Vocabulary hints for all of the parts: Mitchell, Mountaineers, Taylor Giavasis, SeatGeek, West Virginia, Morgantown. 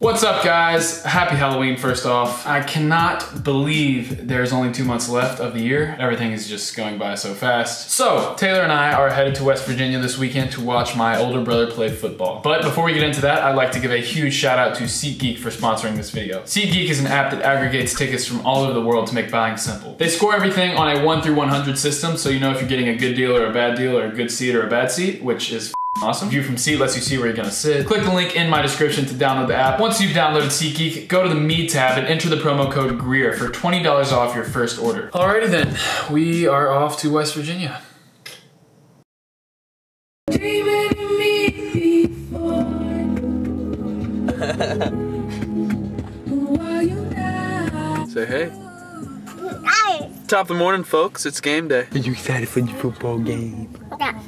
What's up, guys? Happy Halloween, first off. I cannot believe there's only 2 months left of the year. Everything is just going by so fast. So, Taylor and I are headed to West Virginia this weekend to watch my older brother play football. But before we get into that, I'd like to give a huge shout out to SeatGeek for sponsoring this video. SeatGeek is an app that aggregates tickets from all over the world to make buying simple. They score everything on a 1 through 100 system, so you know if you're getting a good deal or a bad deal or a good seat or a bad seat, which is awesome. View from seat lets you see where you're gonna sit. Click the link in my description to download the app. Once you've downloaded SeatGeek, go to the Me tab and enter the promo code Greer for $20 off your first order. Alrighty then, we are off to West Virginia. Dreaming of me before. Say hey. Hi. Top of the morning, folks. It's game day. Are you excited for your football game? Yeah.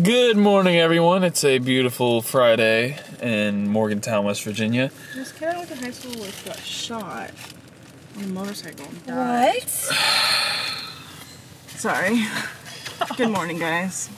Good morning, everyone. It's a beautiful Friday in Morgantown, West Virginia. This kid I went to high school with got shot on a motorcycle. What? Sorry. Good morning, guys.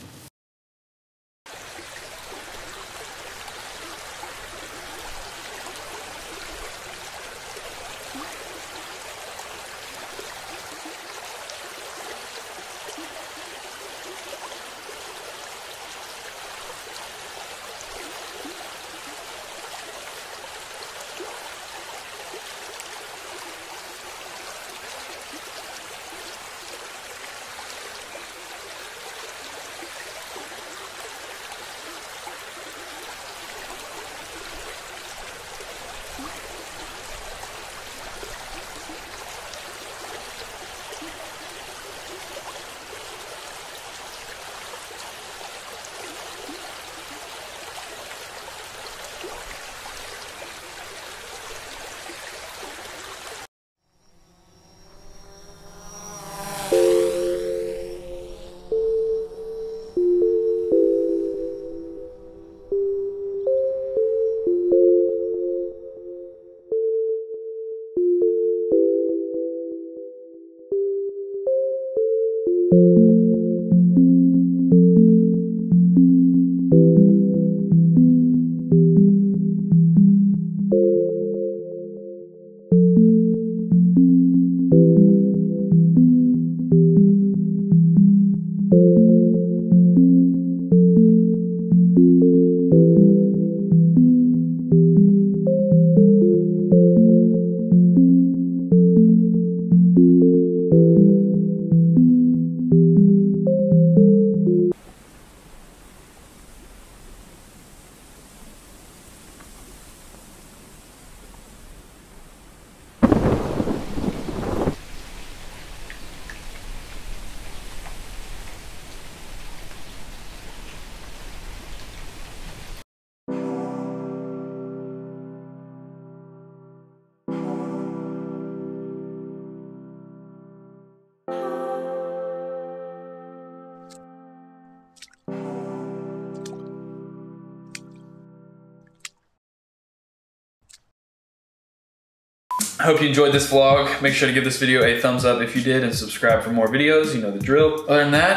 I hope you enjoyed this vlog. Make sure to give this video a thumbs up if you did and subscribe for more videos. You know the drill. Other than that,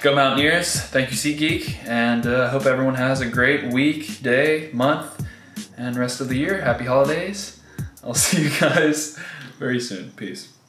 go Mountaineers. Thank you, SeatGeek. And hope everyone has a great week, day, month, and rest of the year. Happy holidays. I'll see you guys very soon. Peace.